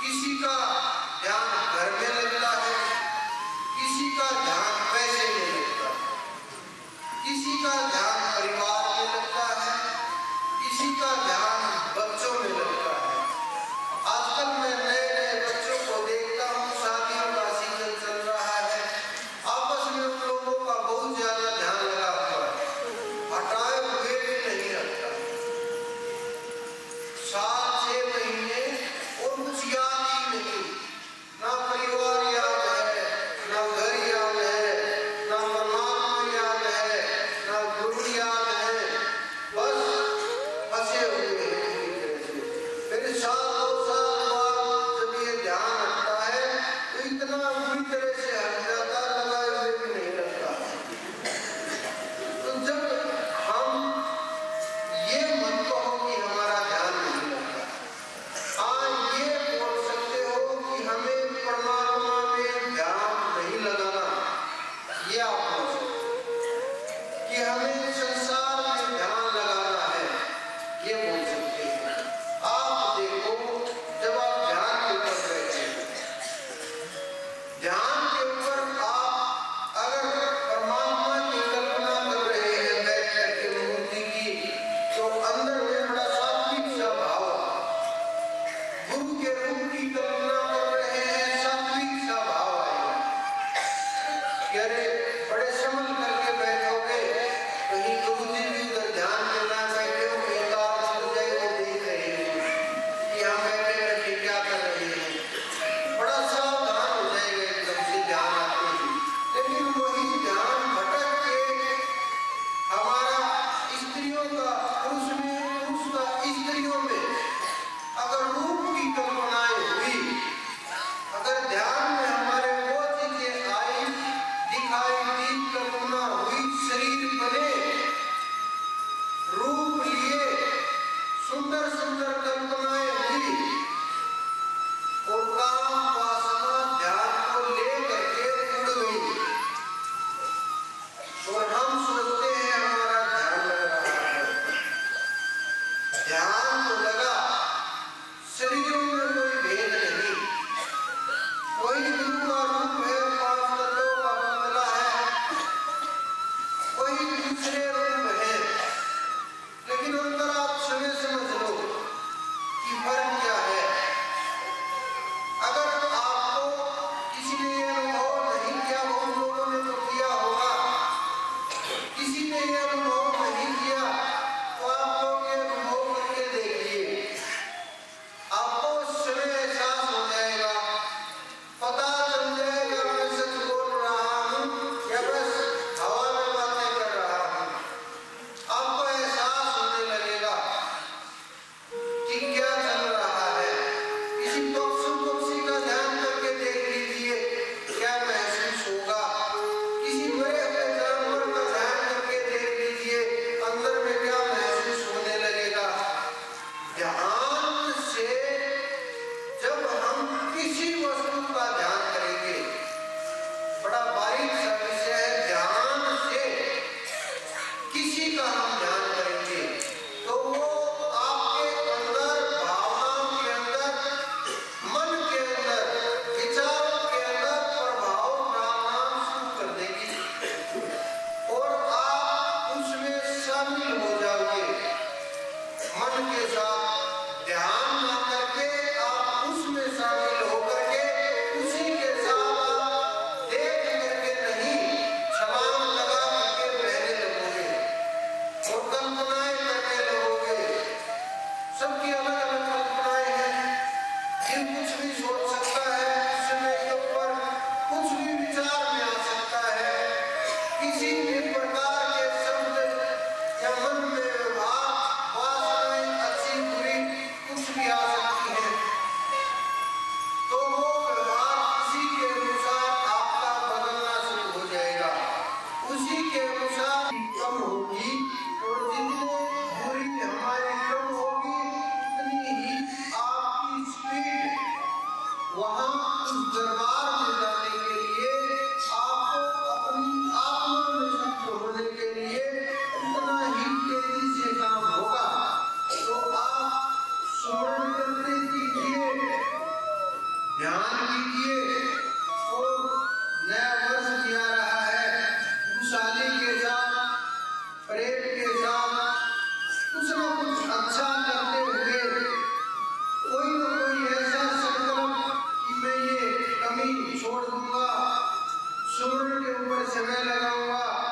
किसी का ध्यान घर में लगता है, किसी का ध्यान पैसे में लगता है, किसी का ध्यान परिवार में लगता है, किसी का ध्यान बच्चों में लगता है। आजकल मैं नए नए बच्चों को देखता हूँ, शादियों का सीजन चल रहा है, आपस में उन लोगों का बहुत ज्यादा ध्यान लगा हुआ है, हटाए हुए भी नहीं रखता। 7-6 महीने और कुछ याद ही नहीं, ना परिवार याद है, ना घर याद है, ना मनाना याद है, ना गुरु याद है, बस फंसे हुए हैं। फिर 7-2 साल बाद जब ये ध्यान रखता है तो इतना बुरी तरह से हट जाता, लगाए हुए भी नहीं रखता। तो जब हम ये मन कहो कि हमारा ध्यान नहीं लगता, हाँ ये बोल सकते हो कि हमें परमात्मा में ध्यान नहीं लगाना, ये आप बोल सकते कि हमें संसार में ध्यान लगाना है, ये बोल सकते हैं। आप देखो जब आप ध्यान के ऊपर बैठे हैं, ध्यान के ऊपर आप अगर परमात्मा की कल्पना कर रहे हैं बैठ करके मूर्ति की, तो अंदर में बड़ा सात्विक सा भाव, गुरु के रूप की कल्पना कर रहे हैं, सात्विक सा भाव आएगा। कि अरे बड़े समझ करके बैठोगे, कहीं गुरु जी भी उधर ध्यान में ना बैठे हो, कहीं तार चल जाए वो देख रहे हैं कि हम बैठे बैठे क्या कर रहे हैं। बड़ा सावधान हो जाएगा एकदम से ध्यान आते ही, लेकिन वही ध्यान भटक के हमारा स्त्रियों का पुरुष में, पुरुष का स्त्रियों में अगर रूप की कल्पनाएं हुई, अगर ध्यान में हमारे वो चीजें आई, दिखाई दी, कल्पना हुई, शरीर बने, रूप लिए, सुंदर सुंदर कल्पनाएं हुई, और काम वासना ध्यान को ले करके उड़ गई, और हम सोचते हैं हमारा ध्यान लग रहा है। ध्यान तो लगा, शरीरों में कोई भेद नहीं, कोई गुरु का रूप है, पांच तत्वों का पुतला है, कोई दूसरे रूप है, लेकिन अंदर आप समय समझ लो कि फर्क क्या है। अगर आपको किसी ने ये अनुभव नहीं किया, उन लोगों ने तो किया होगा, किसी ने ये अनुभव नहीं किया तो आप लोग ये अनुभव करके देखिए, आपको उस समय एहसास हो जाएगा, पता चल जाएगा मैं सच बोल रहा हूँ या बस हवा में बातें कर रहा हूँ। आपको एहसास होने लगेगा कि क्या चल रहा है। किसी पक्षी पक्षी का ध्यान करके देख लीजिए क्या महसूस होगा, किसी बड़े बड़े जानवर का ध्यान करके देख लीजिए अंदर में क्या महसूस होने लगेगा। ध्यान से जब हम किसी वस्तु का ध्यान करेंगे, बड़ा बारीक सा विषय है, ध्यान से किसी का हम ध्यान करेंगे तो वो आपके अंदर, भावनाओं के अंदर, मन के अंदर, विचारों के अंदर प्रभाव डालना शुरू कर देगी और आप उसमें शामिल हो जाओगे। मन के साथ ध्यान न करके आप उसमें शामिल होकर के उसी के साथ आप देख करके नहीं, छलांग लगा करके बहने लगोगे और कल्पनाएं करने लगोगे। सबकी अलग अलग कल्पनाएं हैं, जिन कुछ भी सोच सकता है, उसमें के ऊपर कुछ भी विचार में आ सकता है, किसी भी प्रकार के शब्द या मन में विभाग अच्छी बुरी कुछ भी आ सकती है, तो वो व्यवहार उसी के अनुसार आपका बदलना शुरू हो जाएगा, उसी के अनुसार कम होगी, और जितने बुरी हमारी कम होगी उतनी ही आपकी स्पीड वहाँ उस दरबार में जाने के लिए, आपको अपनी आत्मा में शुद्ध होने के लिए उतना ही तेजी से काम होगा। तो आप स्मरण करते कीजिए ध्यान दीजिए और नया वर्ष किया रहा है खुशहाली के साथ, प्रेम के साथ, कुछ न कुछ अच्छा करते हुए कोई न कोई ऐसा संकल्प कि मैं ये कमी छोड़ दूंगा, सूर्य के ऊपर समय लगाऊंगा।